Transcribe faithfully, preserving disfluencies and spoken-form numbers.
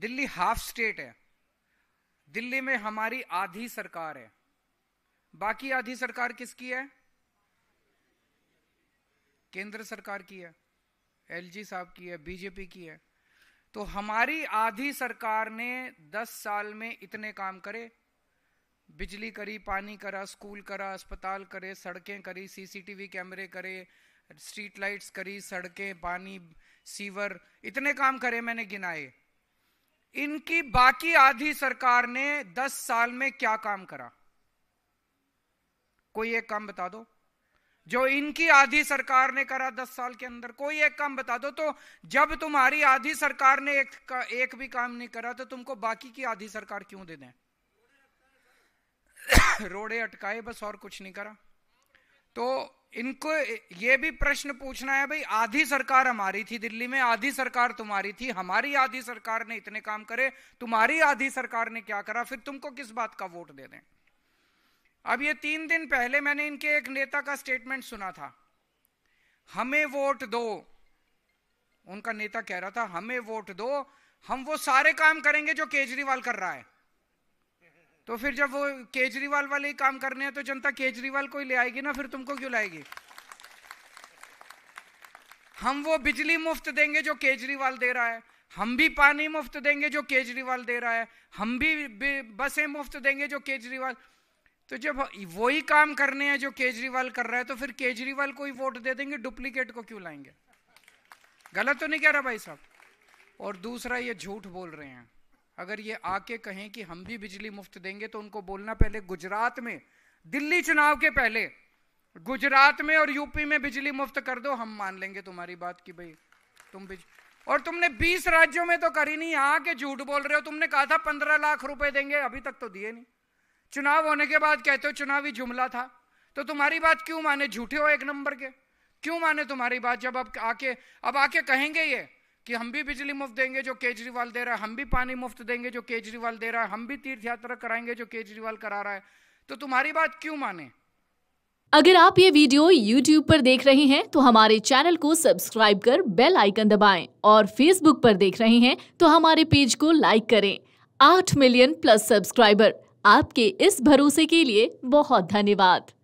Delhi half state है, दिल्ली में हमारी आधी सरकार है, बाकी आधी सरकार किसकी है? केंद्र सरकार की है, एलजी साहब की है, बीजेपी की है। तो हमारी आधी सरकार ने दस साल में इतने काम करे, बिजली करी, पानी करा, स्कूल करा, अस्पताल करे, सड़कें करी, सीसीटीवी कैमरे करे, स्ट्रीट लाइट्स करी, सड़कें, पानी, सीवर, इतने काम करे मैंने गिनाए। इनकी बाकी आधी सरकार ने दस साल में क्या काम करा? कोई एक काम बता दो जो इनकी आधी सरकार ने करा दस साल के अंदर, कोई एक काम बता दो। तो जब तुम्हारी आधी सरकार ने एक, का, एक भी काम नहीं करा तो तुमको बाकी की आधी सरकार क्यों दे दें? रोड़े अटकाए बस, और कुछ नहीं करा। तो इनको ये भी प्रश्न पूछना है, भाई आधी सरकार हमारी थी दिल्ली में, आधी सरकार तुम्हारी थी, हमारी आधी सरकार ने इतने काम करे, तुम्हारी आधी सरकार ने क्या करा, फिर तुमको किस बात का वोट दे दें? अब ये तीन दिन पहले मैंने इनके एक नेता का स्टेटमेंट सुना था, हमें वोट दो। उनका नेता कह रहा था हमें वोट दो, हम वो सारे काम करेंगे जो केजरीवाल कर रहा है। तो फिर जब वो केजरीवाल वाले ही काम करने हैं तो जनता केजरीवाल को ही ले आएगी ना, फिर तुमको क्यों लाएगी? हम वो बिजली मुफ्त देंगे जो केजरीवाल दे रहा है, हम भी पानी मुफ्त देंगे जो केजरीवाल दे रहा है, हम भी बसें मुफ्त देंगे जो केजरीवाल। तो जब वो ही काम करने हैं जो केजरीवाल कर रहा है तो फिर केजरीवाल को ही वोट दे देंगे, डुप्लीकेट को क्यों लाएंगे? गलत तो नहीं कह रहा भाई साहब? और दूसरा ये झूठ बोल रहे हैं, अगर ये आके कहें कि हम भी बिजली मुफ्त देंगे तो उनको बोलना पहले गुजरात में, दिल्ली चुनाव के पहले गुजरात में और यूपी में बिजली मुफ्त कर दो, हम मान लेंगे तुम्हारी बात कि भाई तुम बिज... और तुमने बीस राज्यों में तो करी नहीं, यहाँ के झूठ बोल रहे हो। तुमने कहा था पंद्रह लाख रुपए देंगे, अभी तक तो दिए नहीं। चुनाव होने के बाद कहते हो चुनावी जुमला था, तो तुम्हारी बात क्यों माने? झूठे हो एक नंबर के, क्यों माने तुम्हारी बात? जब अब आके अब आके कहेंगे ये कि हम भी बिजली मुफ्त देंगे जो केजरीवाल दे रहा है, हम भी पानी मुफ्त देंगे जो केजरीवाल दे रहा है, हम भी तीर्थ यात्रा कराएंगे जो केजरीवाल करा रहा है, तो तुम्हारी बात क्यों माने? अगर आप ये वीडियो यूट्यूब पर देख रहे हैं तो हमारे चैनल को सब्सक्राइब कर बेल आइकन दबाएं, और फेसबुक पर देख रहे हैं तो हमारे पेज को लाइक करें। आठ मिलियन प्लस सब्सक्राइबर, आपके इस भरोसे के लिए बहुत धन्यवाद।